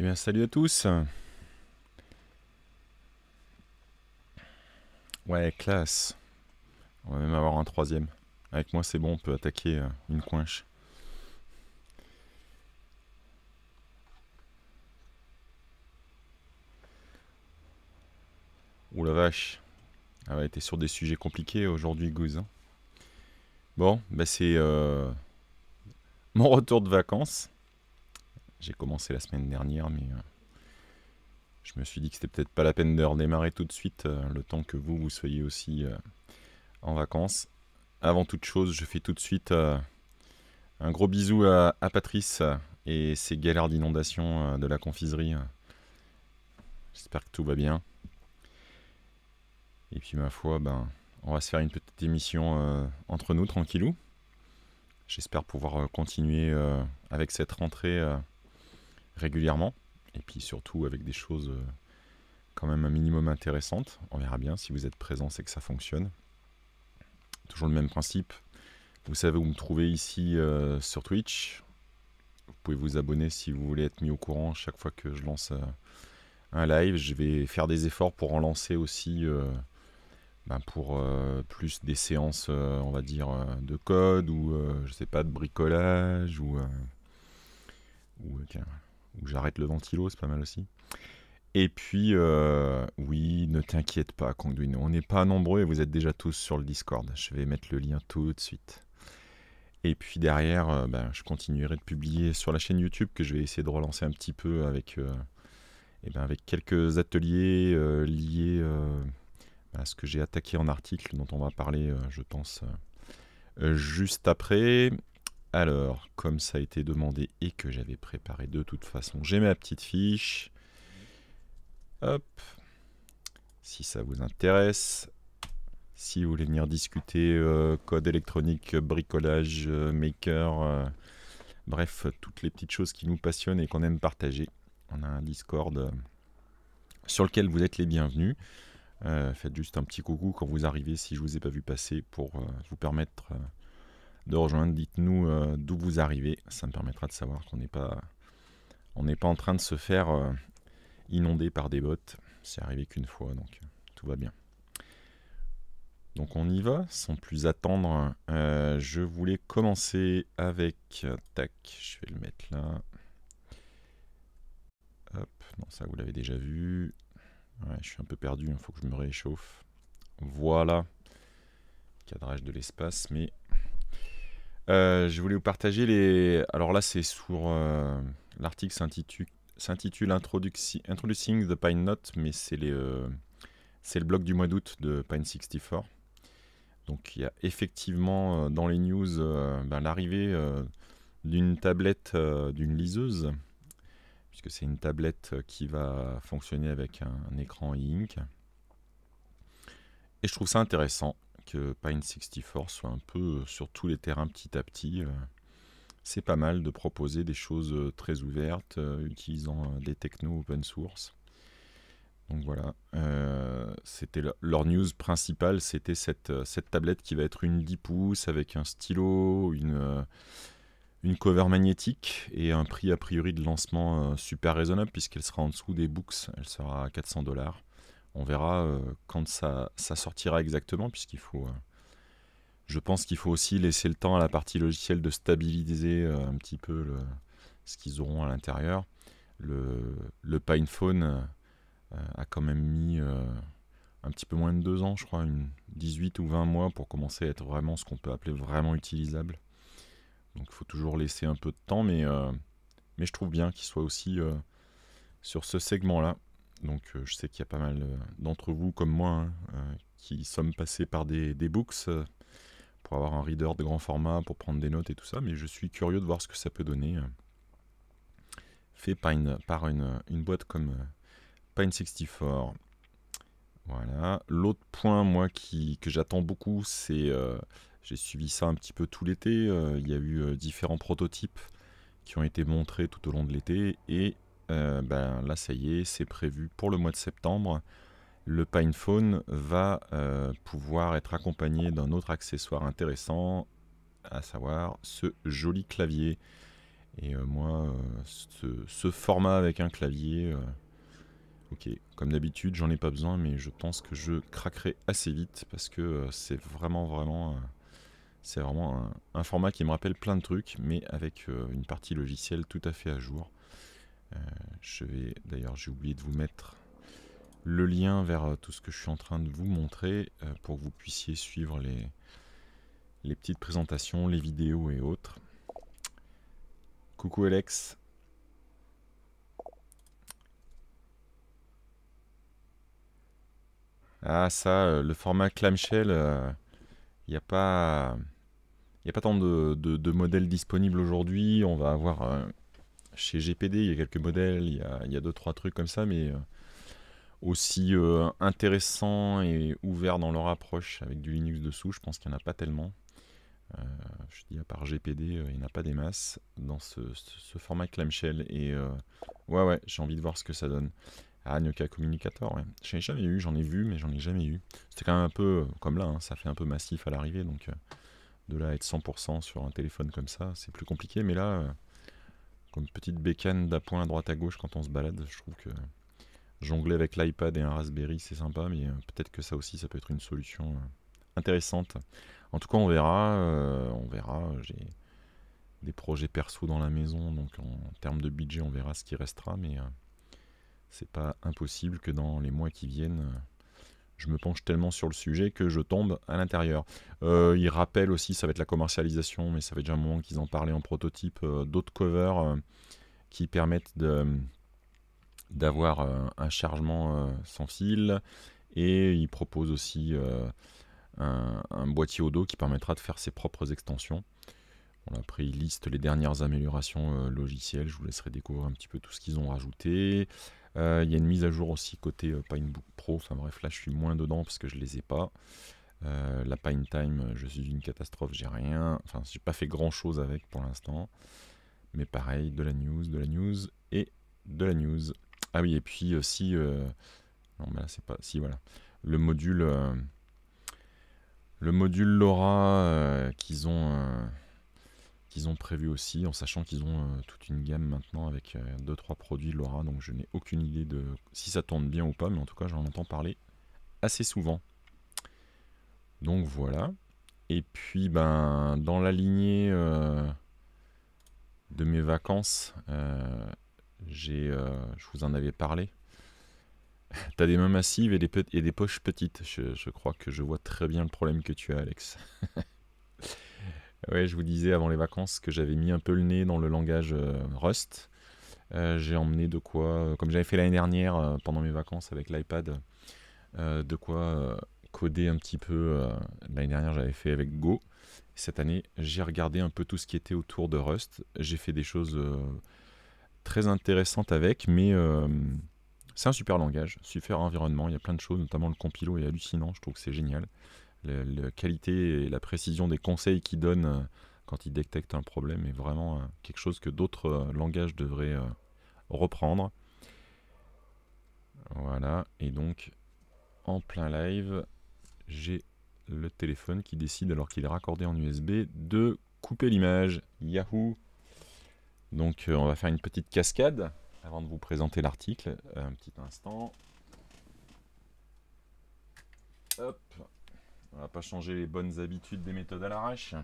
Eh bien, salut à tous. Ouais, classe. On va même avoir un troisième. Avec moi, c'est bon, on peut attaquer une coinche. Ouh la vache. Ah ouais, t'es sur des sujets compliqués aujourd'hui, Goose. Hein. Bon, bah c'est mon retour de vacances. J'ai commencé la semaine dernière, mais je me suis dit que c'était peut-être pas la peine de redémarrer tout de suite, le temps que vous soyez aussi en vacances. Avant toute chose, je fais tout de suite un gros bisou à Patrice et ses galères d'inondation de la confiserie. J'espère que tout va bien. Et puis ma foi, ben, on va se faire une petite émission entre nous, tranquillou. J'espère pouvoir continuer avec cette rentrée régulièrement, et puis surtout avec des choses quand même un minimum intéressantes. On verra bien si vous êtes présents, c'est que ça fonctionne. Toujours le même principe, vous savez où me trouver ici sur Twitch. Vous pouvez vous abonner si vous voulez être mis au courant chaque fois que je lance un live. Je vais faire des efforts pour en lancer aussi pour plus des séances, on va dire, de code ou je sais pas, de bricolage ou j'arrête le ventilo, c'est pas mal aussi. Et puis, oui, ne t'inquiète pas, Kangduino, on n'est pas nombreux et vous êtes déjà tous sur le Discord. Je vais mettre le lien tout de suite. Et puis derrière, je continuerai de publier sur la chaîne YouTube que je vais essayer de relancer un petit peu avec, avec quelques ateliers liés à ce que j'ai attaqué en article, dont on va parler, je pense, juste après. Alors, comme ça a été demandé et que j'avais préparé de toute façon, j'ai ma petite fiche. Hop, si ça vous intéresse, si vous voulez venir discuter code électronique, bricolage, maker, bref, toutes les petites choses qui nous passionnent et qu'on aime partager. On a un Discord sur lequel vous êtes les bienvenus. Faites juste un petit coucou quand vous arrivez si je ne vous ai pas vu passer pour vous permettre de rejoindre. Dites-nous d'où vous arrivez, ça me permettra de savoir qu'on n'est pas, en train de se faire inonder par des bots. C'est arrivé qu'une fois, donc tout va bien. Donc on y va, sans plus attendre. Je voulais commencer avec... Tac, je vais le mettre là. Hop, non, ça vous l'avez déjà vu. Ouais, je suis un peu perdu, il faut que je me réchauffe. Voilà. Cadrage de l'espace, mais... je voulais vous partager les... Alors là, c'est sur... L'article s'intitule Introducing the Pine Note, mais c'est le blog du mois d'août de Pine64. Donc il y a effectivement dans les news l'arrivée d'une tablette, d'une liseuse, puisque c'est une tablette qui va fonctionner avec un écran e-ink. Et je trouve ça intéressant que Pine64 soit un peu sur tous les terrains petit à petit. C'est pas mal de proposer des choses très ouvertes, utilisant des technos open source. Donc voilà, c'était leur news principale, c'était cette tablette qui va être une 10 pouces avec un stylo, une cover magnétique et un prix a priori de lancement super raisonnable puisqu'elle sera en dessous des books, elle sera à 400$. On verra quand ça sortira exactement, puisqu'il faut... je pense qu'il faut aussi laisser le temps à la partie logicielle de stabiliser un petit peu ce qu'ils auront à l'intérieur. Le PinePhone a quand même mis un petit peu moins de 2 ans, je crois, 18 ou 20 mois pour commencer à être vraiment ce qu'on peut appeler vraiment utilisable. Donc il faut toujours laisser un peu de temps, mais je trouve bien qu'il soit aussi sur ce segment-là. Donc je sais qu'il y a pas mal d'entre vous comme moi hein, qui sommes passés par des books... pour avoir un reader de grand format, pour prendre des notes et tout ça, mais je suis curieux de voir ce que ça peut donner fait par une boîte comme Pine64. Voilà. L'autre point, moi, que j'attends beaucoup, c'est... j'ai suivi ça un petit peu tout l'été, il y a eu différents prototypes qui ont été montrés tout au long de l'été, et là, ça y est, c'est prévu pour le mois de septembre. Le PinePhone va pouvoir être accompagné d'un autre accessoire intéressant, à savoir ce joli clavier. Et moi, ce format avec un clavier, ok, comme d'habitude, j'en ai pas besoin, mais je pense que je craquerai assez vite parce que c'est vraiment un format qui me rappelle plein de trucs, mais avec une partie logicielle tout à fait à jour. Je vais, d'ailleurs, j'ai oublié de vous mettre le lien vers tout ce que je suis en train de vous montrer pour que vous puissiez suivre les petites présentations, les vidéos et autres. Coucou Alex. Ah ça, le format Clamshell, il n'y a pas tant de modèles disponibles aujourd'hui. On va avoir chez GPD, il y a quelques modèles, il y a 2-3 trucs comme ça, mais aussi intéressants et ouverts dans leur approche avec du Linux dessous, je pense qu'il n'y en a pas tellement. Je dis à part GPD, il n'y en a pas des masses dans ce format Clamshell. Et ouais, j'ai envie de voir ce que ça donne. Ah, Nokia Communicator, ouais. J'en ai jamais eu, j'en ai vu, mais j'en ai jamais eu. C'était quand même un peu comme là, hein, ça fait un peu massif à l'arrivée. Donc de là à être 100% sur un téléphone comme ça, c'est plus compliqué. Mais là, comme petite bécane d'appoint à droite à gauche quand on se balade, je trouve que jongler avec l'iPad et un Raspberry, c'est sympa. Mais peut-être que ça aussi, ça peut être une solution intéressante. En tout cas, on verra. J'ai des projets perso dans la maison, donc en termes de budget, on verra ce qui restera. Mais c'est pas impossible que dans les mois qui viennent, je me penche tellement sur le sujet que je tombe à l'intérieur. Ils rappellent aussi, ça va être la commercialisation, mais ça fait déjà un moment qu'ils en parlaient en prototype, d'autres covers qui permettent d'avoir un chargement sans fil. Et ils proposent aussi un boîtier au dos qui permettra de faire ses propres extensions. On a pris liste les dernières améliorations logicielles, je vous laisserai découvrir un petit peu tout ce qu'ils ont rajouté. Il y a une mise à jour aussi côté Pinebook Pro, enfin bref, là je suis moins dedans parce que je les ai pas. La Pine Time, je suis une catastrophe, j'ai rien, enfin j'ai pas fait grand chose avec pour l'instant. Mais pareil, de la news. Ah oui, et puis aussi, non mais là c'est pas, si voilà, le module... le module LoRa qu'ils ont prévu aussi, en sachant qu'ils ont toute une gamme maintenant avec 2-3 produits LoRa, donc je n'ai aucune idée de si ça tourne bien ou pas, mais en tout cas j'en entends parler assez souvent. Donc voilà. Et puis ben dans la lignée de mes vacances, je vous en avais parlé. T'as des mains massives et des poches petites. Je crois que je vois très bien le problème que tu as, Alex. Ouais, je vous disais avant les vacances que j'avais mis un peu le nez dans le langage Rust. J'ai emmené de quoi, comme j'avais fait l'année dernière pendant mes vacances avec l'iPad, de quoi coder un petit peu. L'année dernière, j'avais fait avec Go. Cette année, j'ai regardé un peu tout ce qui était autour de Rust. J'ai fait des choses très intéressantes avec, mais... c'est un super langage, super environnement, il y a plein de choses, notamment le compilo est hallucinant, je trouve que c'est génial. La qualité et la précision des conseils qu'il donne quand il détecte un problème est vraiment quelque chose que d'autres langages devraient reprendre. Voilà, et donc en plein live, j'ai le téléphone qui décide, alors qu'il est raccordé en USB, de couper l'image. Yahoo! Donc on va faire une petite cascade. Avant de vous présenter l'article, un petit instant. Hop, on va pas changer les bonnes habitudes des méthodes à l'arrache.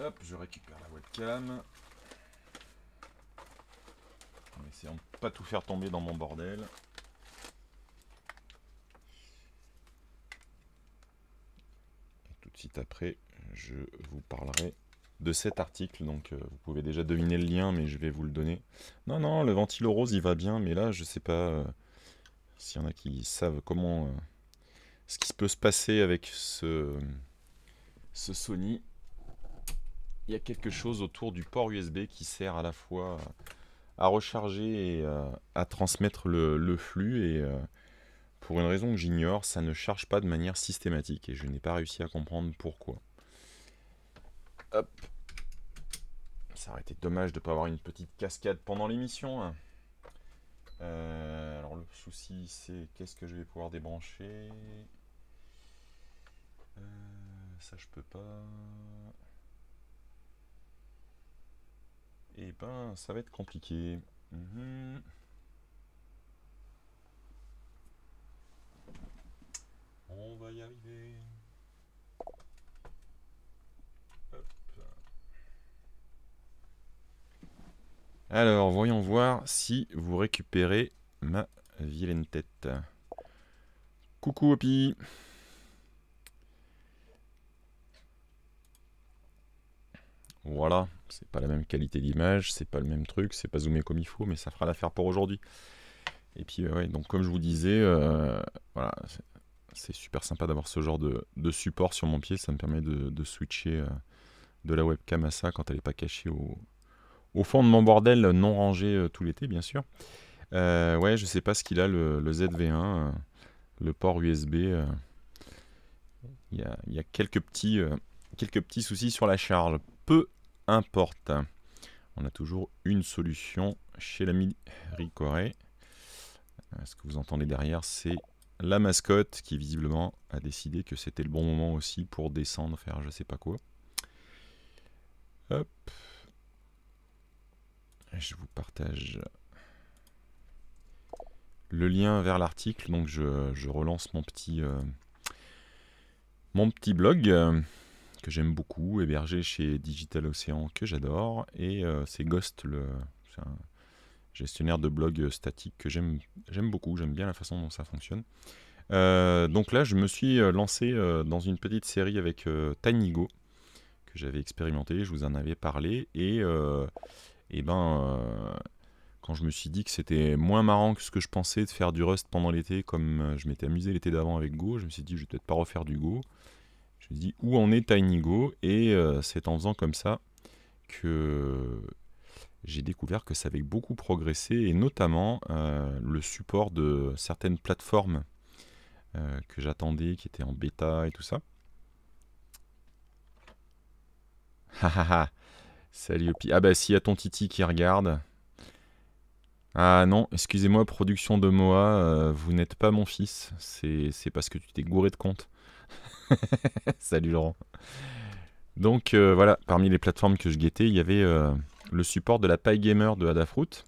Hop, je récupère la webcam. En essayant de ne pas tout faire tomber dans mon bordel. Et tout de suite après, je vous parlerai de cet article, donc vous pouvez déjà deviner le lien, mais je vais vous le donner. Non, non, le ventilo rose, il va bien, mais là, je sais pas s'il y en a qui savent comment... ce qui peut se passer avec ce Sony. Il y a quelque chose autour du port USB qui sert à la fois à recharger et à transmettre le flux, et pour une raison que j'ignore, ça ne charge pas de manière systématique, et je n'ai pas réussi à comprendre pourquoi. Hop, ça aurait été dommage de ne pas avoir une petite cascade pendant l'émission. Alors le souci, c'est qu'est-ce que je vais pouvoir débrancher. Ça je peux pas. Eh ben, ça va être compliqué. On va y arriver. Hop. Alors, voyons voir si vous récupérez ma vilaine tête. Coucou, Hopi. Voilà, c'est pas la même qualité d'image, c'est pas le même truc, c'est pas zoomé comme il faut, mais ça fera l'affaire pour aujourd'hui. Et puis ouais, donc comme je vous disais, voilà, c'est super sympa d'avoir ce genre de support sur mon pied, ça me permet de switcher de la webcam à ça quand elle n'est pas cachée au fond de mon bordel non rangé tout l'été, bien sûr. Ouais, je sais pas ce qu'il a le ZV1, le port USB. Il y a quelques petits soucis sur la charge. Peu importe, on a toujours une solution chez l'ami Ricoré. Ce que vous entendez derrière, c'est la mascotte qui visiblement a décidé que c'était le bon moment aussi pour descendre faire je sais pas quoi. Hop, je vous partage le lien vers l'article. Donc je relance mon petit blog que j'aime beaucoup, hébergé chez DigitalOcean, que j'adore, et c'est Ghost, c'est un gestionnaire de blog statique que j'aime beaucoup, j'aime bien la façon dont ça fonctionne. Donc là, je me suis lancé dans une petite série avec TinyGo, que j'avais expérimenté, je vous en avais parlé, et quand je me suis dit que c'était moins marrant que ce que je pensais de faire du Rust pendant l'été, comme je m'étais amusé l'été d'avant avec Go, je me suis dit je vais peut-être pas refaire du Go. Je me dis où en est TinyGo, et c'est en faisant comme ça que j'ai découvert que ça avait beaucoup progressé, et notamment le support de certaines plateformes que j'attendais, qui étaient en bêta et tout ça. Salut Opi. Ah bah si, y a ton Titi qui regarde. Ah non, excusez-moi, production de Moa, vous n'êtes pas mon fils, c'est parce que tu t'es gouré de compte. Salut Laurent. Donc voilà, parmi les plateformes que je guettais, il y avait le support de la PyGamer de Adafruit.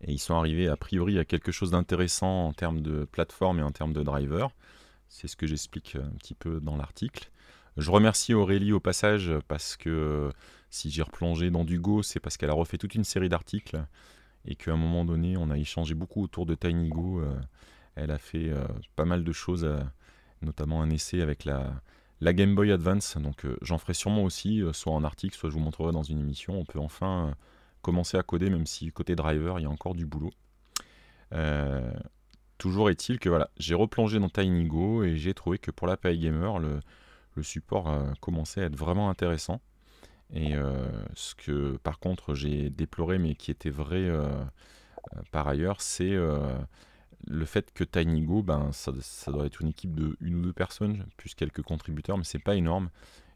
Et ils sont arrivés a priori à quelque chose d'intéressant en termes de plateforme et en termes de driver. C'est ce que j'explique un petit peu dans l'article. Je remercie Aurélie au passage, parce que si j'ai replongé dans du Go, c'est parce qu'elle a refait toute une série d'articles et qu'à un moment donné, on a échangé beaucoup autour de TinyGo. Elle a fait pas mal de choses, notamment un essai avec la Game Boy Advance. Donc j'en ferai sûrement aussi, soit en article, soit je vous montrerai dans une émission. On peut enfin commencer à coder, même si côté driver, il y a encore du boulot. Toujours est-il que voilà, j'ai replongé dans TinyGo et j'ai trouvé que pour la PyGamer, le support commençait à être vraiment intéressant. Et ce que par contre j'ai déploré, mais qui était vrai par ailleurs, c'est le fait que TinyGo, ben, ça doit être une équipe de 1 ou 2 personnes, plus quelques contributeurs, mais c'est pas énorme.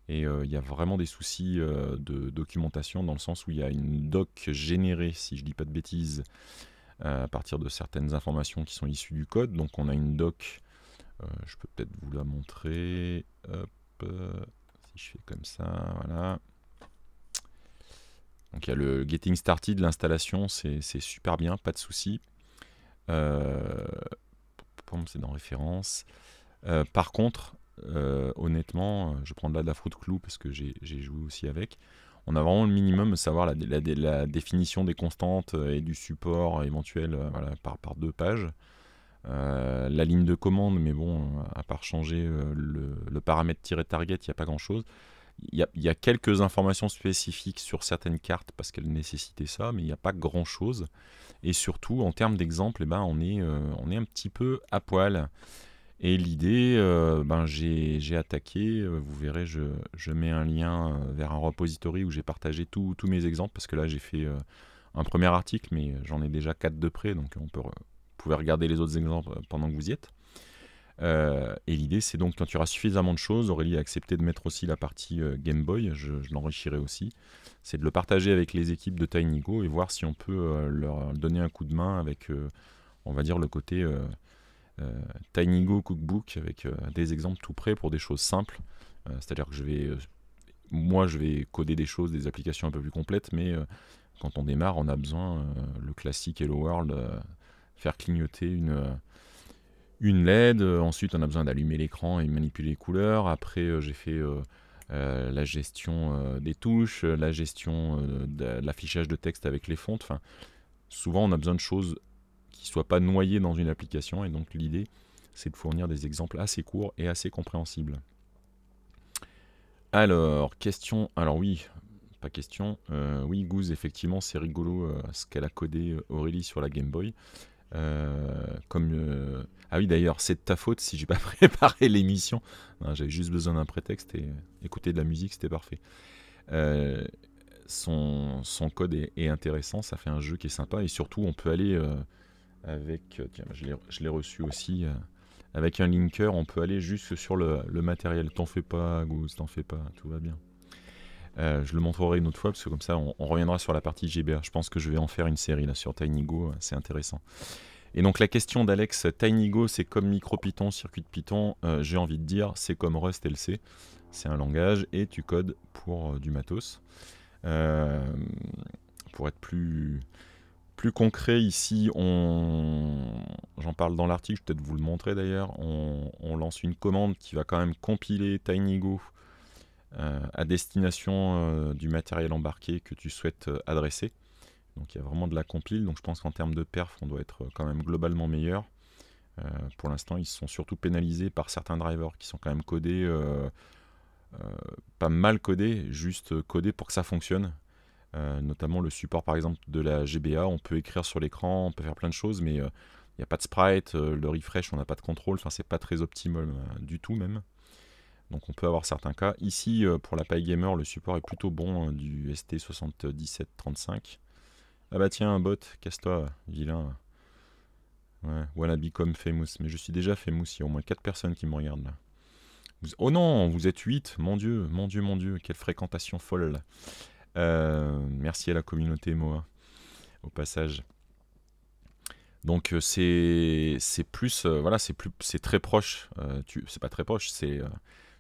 Et il y a vraiment des soucis de documentation, dans le sens où il y a une doc générée, si je dis pas de bêtises, à partir de certaines informations qui sont issues du code. Donc on a une doc, je peux peut-être vous la montrer. Hop, si je fais comme ça, voilà. Donc il y a le Getting Started, l'installation, c'est super bien, pas de souci. C'est dans référence. Par contre, honnêtement, je prends de la Adafruit Clou parce que j'ai joué aussi avec. On a vraiment le minimum de savoir la définition des constantes et du support éventuel, voilà, par 2 pages. La ligne de commande, mais bon, à part changer le paramètre -target, il n'y a pas grand chose. Il y a quelques informations spécifiques sur certaines cartes parce qu'elles nécessitaient ça, mais il n'y a pas grand chose. Et surtout, en termes d'exemple, eh ben, on est un petit peu à poil. Et l'idée, ben, j'ai attaqué, vous verrez, je mets un lien vers un repository où j'ai partagé tous mes exemples, parce que là j'ai fait un premier article, mais j'en ai déjà 4 de près, donc vous pouvez regarder les autres exemples pendant que vous y êtes. Et l'idée, c'est donc quand il y aura suffisamment de choses, Aurélie a accepté de mettre aussi la partie Game Boy, je l'enrichirai aussi, c'est de le partager avec les équipes de TinyGo et voir si on peut leur donner un coup de main avec, on va dire, le côté TinyGo Cookbook, avec des exemples tout près pour des choses simples. C'est-à-dire que je vais moi je vais coder des choses, des applications un peu plus complètes, mais quand on démarre, on a besoin, le classique Hello World, faire clignoter une LED, ensuite on a besoin d'allumer l'écran et manipuler les couleurs, après j'ai fait la gestion des touches, la gestion de l'affichage de texte avec les fontes, enfin, souvent on a besoin de choses qui ne soient pas noyées dans une application, et donc l'idée c'est de fournir des exemples assez courts et assez compréhensibles. Alors, question, alors oui, pas question, oui Goose, effectivement c'est rigolo ce qu'elle a codé Aurélie sur la Game Boy. Comme ah oui d'ailleurs c'est de ta faute si j'ai pas préparé l'émission, j'avais juste besoin d'un prétexte et écouter de la musique c'était parfait. Son code est intéressant, ça fait un jeu qui est sympa et surtout on peut aller avec, tiens je l'ai reçu aussi, avec un linker on peut aller juste sur le matériel, t'en fais pas Goose, t'en fais pas, tout va bien. Je le montrerai une autre fois parce que comme ça on reviendra sur la partie GBA. Je pense que je vais en faire une série là sur TinyGo, c'est intéressant. Et donc la question d'Alex, TinyGo c'est comme Micro Python, Circuit Python, j'ai envie de dire c'est comme Rust LC, c'est un langage et tu codes pour du matos. Pour être plus concret ici, j'en parle dans l'article, je vais peut-être vous le montrer d'ailleurs, on lance une commande qui va quand même compiler TinyGo à destination du matériel embarqué que tu souhaites adresser. Donc il y a vraiment de la compile, donc je pense qu'en termes de perf on doit être quand même globalement meilleur. Pour l'instant ils sont surtout pénalisés par certains drivers qui sont quand même codés, pas mal codés, juste codés pour que ça fonctionne. Notamment le support par exemple de la GBA, on peut écrire sur l'écran, on peut faire plein de choses, mais il n'y a pas de sprite, le refresh on n'a pas de contrôle, enfin c'est pas très optimal du tout même. Donc on peut avoir certains cas. Ici, pour la PyGamer, le support est plutôt bon, du ST7735. Ah bah tiens, un bot, casse-toi, vilain. Ouais, voilà, become famous. Mais je suis déjà famous, il y a au moins 4 personnes qui me regardent là. Oh non, vous êtes 8, mon Dieu, mon Dieu, mon Dieu, quelle fréquentation folle. Merci à la communauté Moa, au passage. Donc c'est plus, voilà, c'est très proche, c'est pas très proche, c'est...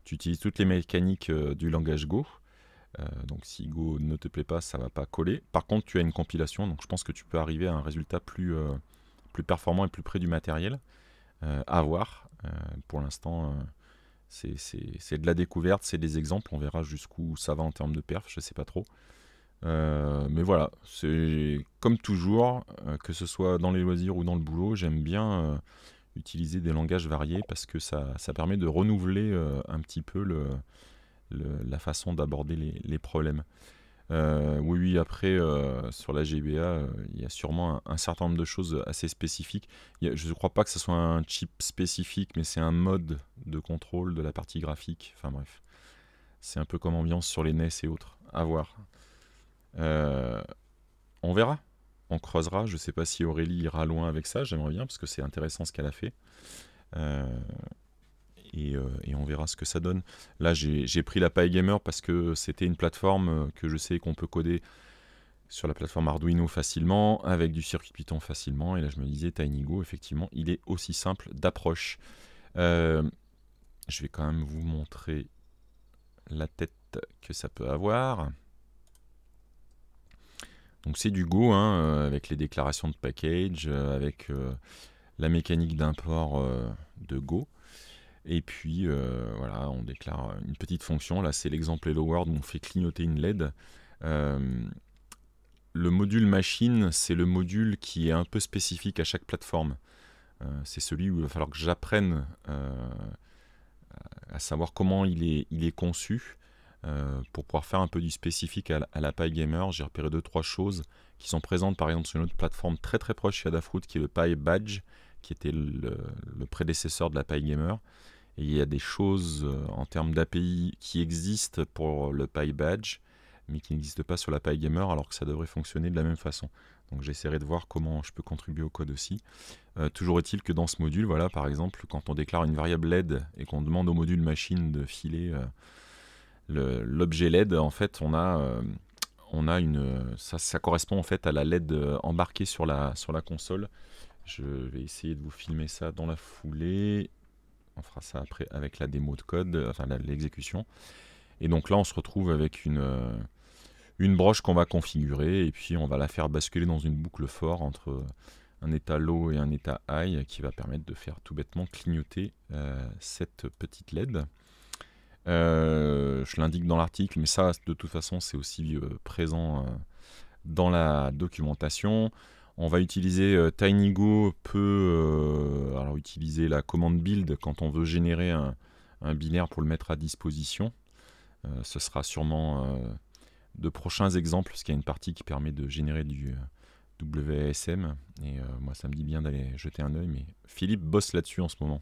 tu utilises toutes les mécaniques du langage Go, donc si Go ne te plaît pas, ça va pas coller. Par contre, tu as une compilation, donc je pense que tu peux arriver à un résultat plus performant et plus près du matériel, à voir. Pour l'instant, c'est de la découverte, c'est des exemples, on verra jusqu'où ça va en termes de perf, je sais pas trop. Mais voilà, c'est comme toujours, que ce soit dans les loisirs ou dans le boulot, j'aime bien... utiliser des langages variés parce que ça permet de renouveler un petit peu la façon d'aborder les problèmes. Oui, après, sur la GBA, il y a sûrement un certain nombre de choses assez spécifiques. Je ne crois pas que ce soit un chip spécifique, mais c'est un mode de contrôle de la partie graphique. Enfin bref, c'est un peu comme ambiance sur les NES et autres. À voir. On verra. On creusera, je ne sais pas si Aurélie ira loin avec ça, j'aimerais bien, parce que c'est intéressant ce qu'elle a fait. Et on verra ce que ça donne. Là, j'ai pris la PyGamer parce que c'était une plateforme que je sais qu'on peut coder sur la plateforme Arduino facilement, avec du circuit Python facilement. Et là, je me disais, TinyGo, effectivement, il est aussi simple d'approche. Je vais quand même vous montrer la tête que ça peut avoir. Donc c'est du Go, hein, avec les déclarations de package, avec la mécanique d'import de Go. Et puis voilà, on déclare une petite fonction. Là c'est l'exemple Hello World où on fait clignoter une LED. Le module machine, c'est le module qui est un peu spécifique à chaque plateforme. C'est celui où il va falloir que j'apprenne à savoir comment il est conçu. Pour pouvoir faire un peu du spécifique à la PyGamer, j'ai repéré 2-3 choses qui sont présentes par exemple sur une autre plateforme très proche chez Adafruit qui est le PyBadge, qui était le prédécesseur de la PyGamer. Et il y a des choses en termes d'API qui existent pour le PyBadge, mais qui n'existent pas sur la PyGamer alors que ça devrait fonctionner de la même façon. Donc j'essaierai de voir comment je peux contribuer au code aussi. Toujours est-il que dans ce module, voilà, par exemple, quand on déclare une variable LED et qu'on demande au module machine de filer... l'objet LED, en fait, on a une... Ça correspond en fait à la LED embarquée sur la console. Je vais essayer de vous filmer ça dans la foulée. On fera ça après avec la démo de code, enfin l'exécution. Et donc là, on se retrouve avec une broche qu'on va configurer et puis on va la faire basculer dans une boucle for entre un état low et un état high qui va permettre de faire tout bêtement clignoter cette petite LED. Je l'indique dans l'article, mais ça, de toute façon, c'est aussi présent dans la documentation. On va utiliser TinyGo peut alors utiliser la commande build quand on veut générer un binaire pour le mettre à disposition. Ce sera sûrement de prochains exemples, parce qu'il y a une partie qui permet de générer du WASM. Et moi, ça me dit bien d'aller jeter un œil, mais Philippe bosse là-dessus en ce moment.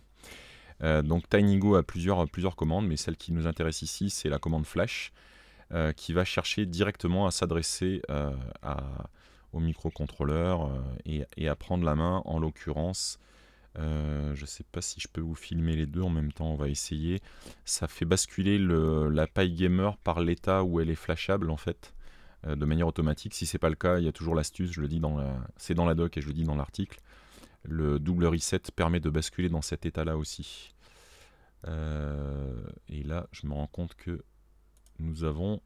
Donc TinyGo a plusieurs commandes, mais celle qui nous intéresse ici, c'est la commande flash, qui va chercher directement à s'adresser au microcontrôleur et à prendre la main. En l'occurrence, je ne sais pas si je peux vous filmer les deux en même temps, on va essayer. Ça fait basculer la PyGamer par l'état où elle est flashable en fait, de manière automatique. Si ce n'est pas le cas, il y a toujours l'astuce, je le dis c'est dans la doc et je le dis dans l'article. Le double reset permet de basculer dans cet état-là aussi. Et là, je me rends compte que nous avons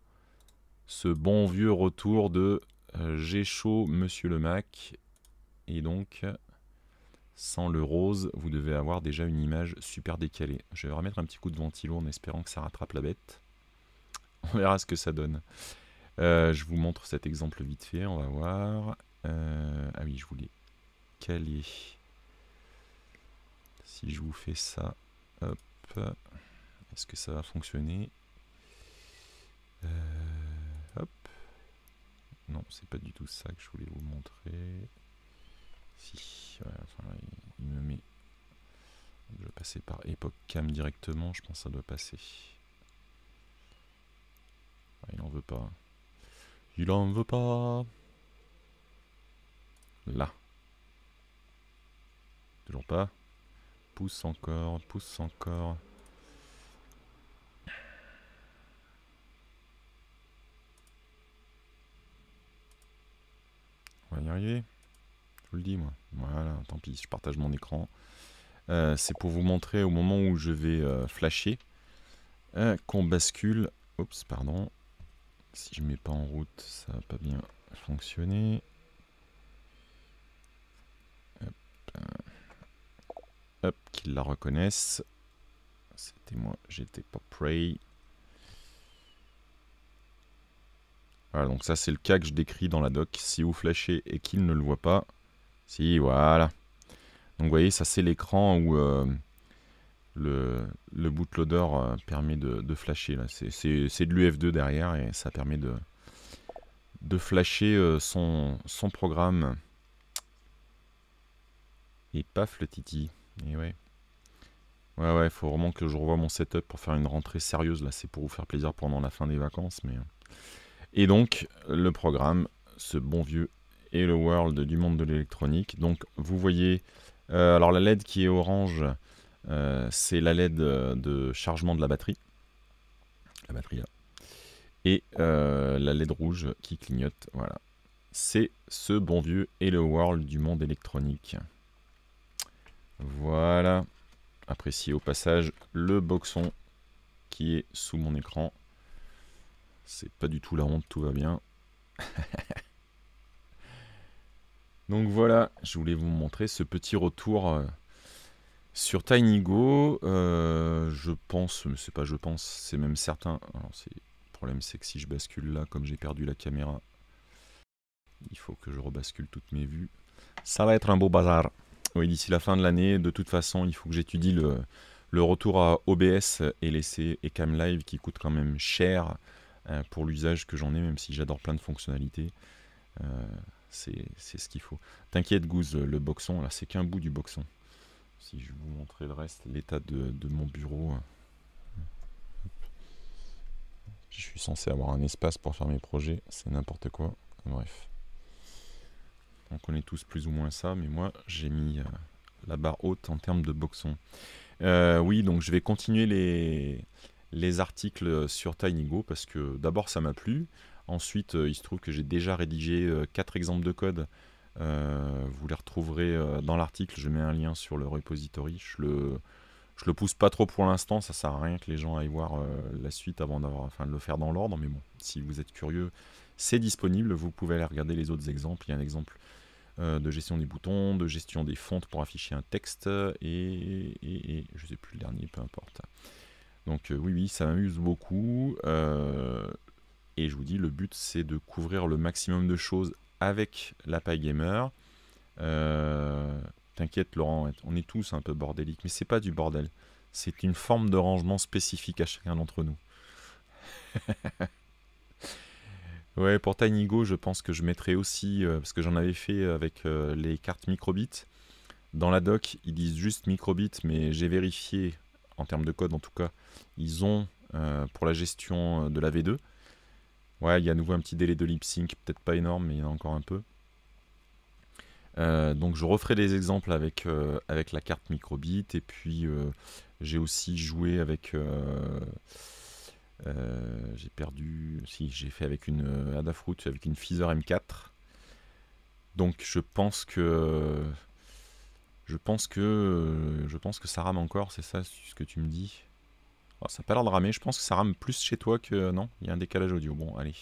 ce bon vieux retour de j'ai chaud, monsieur le Mac. Et donc, sans le rose, vous devez avoir déjà une image super décalée. Je vais remettre un petit coup de ventilo en espérant que ça rattrape la bête. On verra ce que ça donne. Je vous montre cet exemple vite fait, on va voir. Ah oui, je voulais... Calé. Si je vous fais ça, hop, est-ce que ça va fonctionner? Hop, non, c'est pas du tout ça que je voulais vous montrer. Si, ouais, enfin, il me met. Je vais passer par Epoch Cam directement, je pense que ça doit passer. Ouais, il en veut pas. Il en veut pas. Là. Toujours pas. Pousse encore, pousse encore. On va y arriver. Je vous le dis, moi. Voilà, tant pis, je partage mon écran. C'est pour vous montrer au moment où je vais flasher qu'on bascule. Oups, pardon. Si je mets pas en route, ça va pas bien fonctionner. Hop. Hop, qu'ils la reconnaissent. C'était moi, j'étais pas prêt. Voilà, donc ça c'est le cas que je décris dans la doc. Si vous flashez et qu'il ne le voit pas, si, voilà. Donc vous voyez, ça c'est l'écran où le bootloader permet de flasher. C'est de l'UF2 derrière et ça permet de flasher son programme. Et paf le titi. Et ouais, faut vraiment que je revoie mon setup pour faire une rentrée sérieuse. Là, c'est pour vous faire plaisir pendant la fin des vacances. Mais... Et donc, le programme, ce bon vieux Hello World du monde de l'électronique. Donc, vous voyez, alors la LED qui est orange, c'est la LED de chargement de la batterie. La batterie là. Et la LED rouge qui clignote, voilà. C'est ce bon vieux Hello World du monde électronique. Voilà, appréciez au passage le boxon qui est sous mon écran. C'est pas du tout la honte, tout va bien. Donc voilà, je voulais vous montrer ce petit retour sur TinyGo. Je pense, mais c'est pas je pense, c'est même certain. Alors le problème c'est que si je bascule là, comme j'ai perdu la caméra, il faut que je rebascule toutes mes vues. Ça va être un beau bazar. Oui, d'ici la fin de l'année, de toute façon, il faut que j'étudie le retour à OBS et Cam Live qui coûte quand même cher pour l'usage que j'en ai, même si j'adore plein de fonctionnalités. C'est ce qu'il faut. T'inquiète, Goose, le boxon, là, c'est qu'un bout du boxon. Si je vous montrais le reste, l'état de mon bureau. Je suis censé avoir un espace pour faire mes projets, c'est n'importe quoi. Bref. On connaît tous plus ou moins ça, mais moi j'ai mis la barre haute en termes de boxon. Oui, donc je vais continuer les articles sur TinyGo parce que d'abord ça m'a plu. Ensuite, il se trouve que j'ai déjà rédigé 4 exemples de code. Vous les retrouverez dans l'article. Je mets un lien sur le repository. Je le, Je le pousse pas trop pour l'instant, ça sert à rien que les gens aillent voir la suite avant d'avoir, enfin, de le faire dans l'ordre. Mais bon, si vous êtes curieux, c'est disponible. Vous pouvez aller regarder les autres exemples. Il y a un exemple de gestion des boutons, de gestion des fontes pour afficher un texte et je sais plus le dernier, peu importe. Donc oui, oui, ça m'amuse beaucoup. Et je vous dis, le but, c'est de couvrir le maximum de choses avec la PyGamer. T'inquiète Laurent, on est tous un peu bordéliques, mais c'est pas du bordel. C'est une forme de rangement spécifique à chacun d'entre nous. Ouais, pour TinyGo, je pense que je mettrai aussi, parce que j'en avais fait avec les cartes microbit. Dans la doc, ils disent juste microbit, mais j'ai vérifié, en termes de code en tout cas, ils ont pour la gestion de la V2. Ouais, il y a à nouveau un petit délai de lip sync, peut-être pas énorme, mais il y en a encore un peu. Donc je referai des exemples avec, avec la carte microbit, et puis j'ai aussi joué avec... j'ai perdu... Si, j'ai fait avec une Adafruit, avec une Feather M4. Donc je pense que ça rame encore, c'est ça ce que tu me dis? Ça n'a pas l'air de ramer, je pense que ça rame plus chez toi que... Non, il y a un décalage audio. Bon, allez,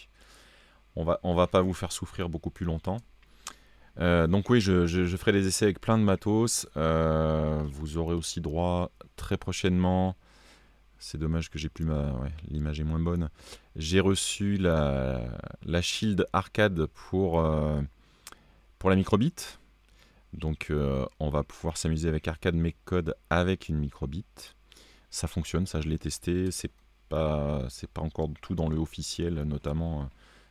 on va pas vous faire souffrir beaucoup plus longtemps. Donc oui, je ferai des essais avec plein de matos. Vous aurez aussi droit très prochainement... C'est dommage que j'ai plus ma... Ouais, l'image est moins bonne. J'ai reçu la Shield Arcade pour la microbit. Donc on va pouvoir s'amuser avec Arcade Make Code avec une microbit. Ça fonctionne, ça je l'ai testé, c'est pas encore tout dans le officiel, notamment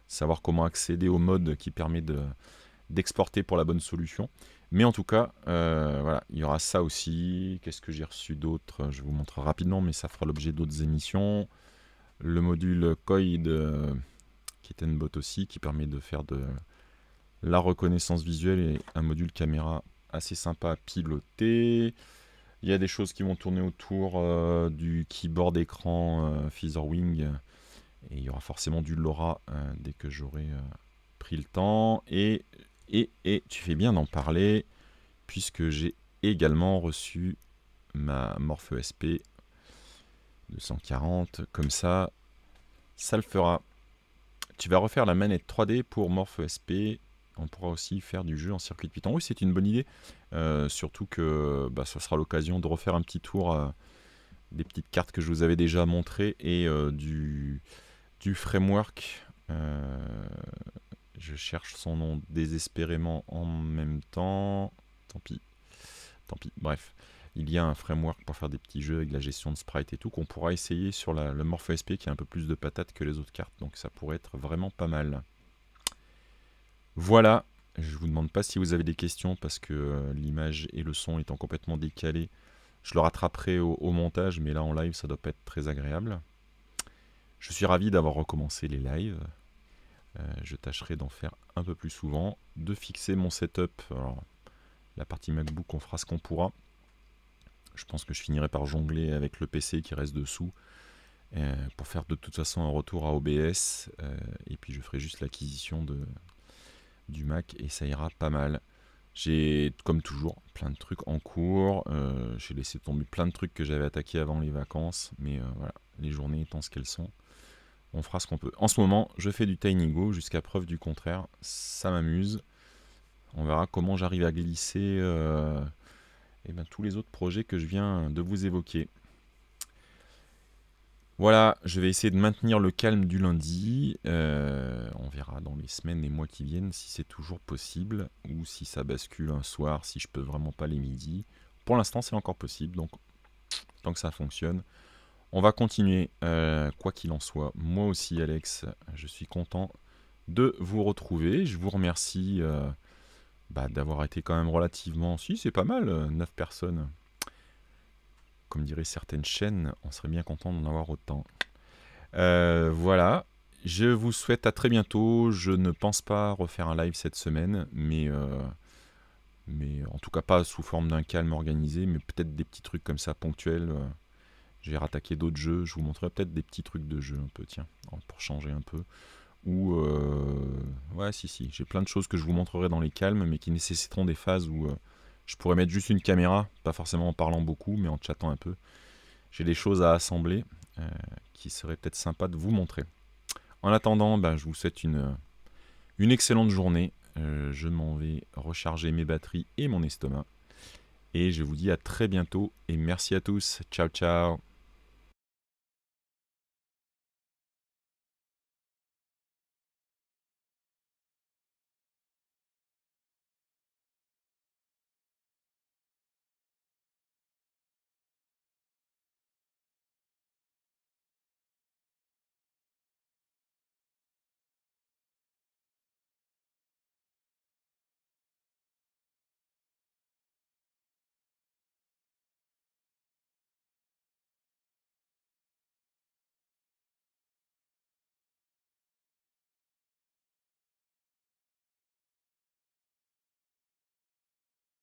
savoir comment accéder au mode qui permet d'exporter pour la bonne solution. Mais en tout cas, voilà, il y aura ça aussi. Qu'est-ce que j'ai reçu d'autre? Je vous montre rapidement, mais ça fera l'objet d'autres émissions. Le module Coid, qui est un bot aussi, qui permet de faire de la reconnaissance visuelle, et un module caméra assez sympa à piloter. Il y a des choses qui vont tourner autour du keyboard écran Featherwing. Et il y aura forcément du LoRa dès que j'aurai pris le temps. Et tu fais bien d'en parler, puisque j'ai également reçu ma Morphe SP 240. Comme ça, ça le fera. Tu vas refaire la manette 3D pour Morphe SP. On pourra aussi faire du jeu en circuit Python. Oui, c'est une bonne idée. Surtout que bah, ça sera l'occasion de refaire un petit tour des petites cartes que je vous avais déjà montrées et du framework. Je cherche son nom désespérément en même temps. Tant pis. Tant pis. Bref, il y a un framework pour faire des petits jeux avec la gestion de sprites et tout qu'on pourra essayer sur le Morphe SP qui a un peu plus de patates que les autres cartes. Donc ça pourrait être vraiment pas mal. Voilà, je ne vous demande pas si vous avez des questions parce que l'image et le son étant complètement décalés, je le rattraperai au montage, mais là en live ça doit pas être très agréable. Je suis ravi d'avoir recommencé les lives. Je tâcherai d'en faire un peu plus souvent, de fixer mon setup. Alors, la partie MacBook, on fera ce qu'on pourra. Je pense que je finirai par jongler avec le PC qui reste dessous pour faire de toute façon un retour à OBS. Et puis je ferai juste l'acquisition du Mac et ça ira pas mal. J'ai comme toujours plein de trucs en cours, j'ai laissé tomber plein de trucs que j'avais attaqué avant les vacances, mais voilà, les journées étant ce qu'elles sont, on fera ce qu'on peut. En ce moment je fais du TinyGo jusqu'à preuve du contraire, ça m'amuse. On verra comment j'arrive à glisser et ben, tous les autres projets que je viens de vous évoquer. Voilà, je vais essayer de maintenir le calme du lundi. On verra dans les semaines et mois qui viennent si c'est toujours possible ou si ça bascule un soir, si je peux vraiment pas les midis. Pour l'instant, c'est encore possible, donc tant que ça fonctionne, on va continuer. Quoi qu'il en soit, moi aussi, Alex, je suis content de vous retrouver. Je vous remercie d'avoir été quand même relativement... Si, c'est pas mal, 9 personnes. Comme diraient certaines chaînes, on serait bien content d'en avoir autant. Voilà, je vous souhaite à très bientôt. Je ne pense pas refaire un live cette semaine, mais en tout cas pas sous forme d'un calme organisé, mais peut-être des petits trucs comme ça ponctuels. J'ai rattaqué d'autres jeux, je vous montrerai peut-être des petits trucs de jeu un peu, tiens, pour changer un peu. Ou, ouais, si, j'ai plein de choses que je vous montrerai dans les calmes, mais qui nécessiteront des phases où... Je pourrais mettre juste une caméra, pas forcément en parlant beaucoup, mais en chattant un peu. J'ai des choses à assembler qui seraient peut-être sympas de vous montrer. En attendant, bah, je vous souhaite une excellente journée. Je m'en vais recharger mes batteries et mon estomac. Et je vous dis à très bientôt et merci à tous. Ciao, ciao.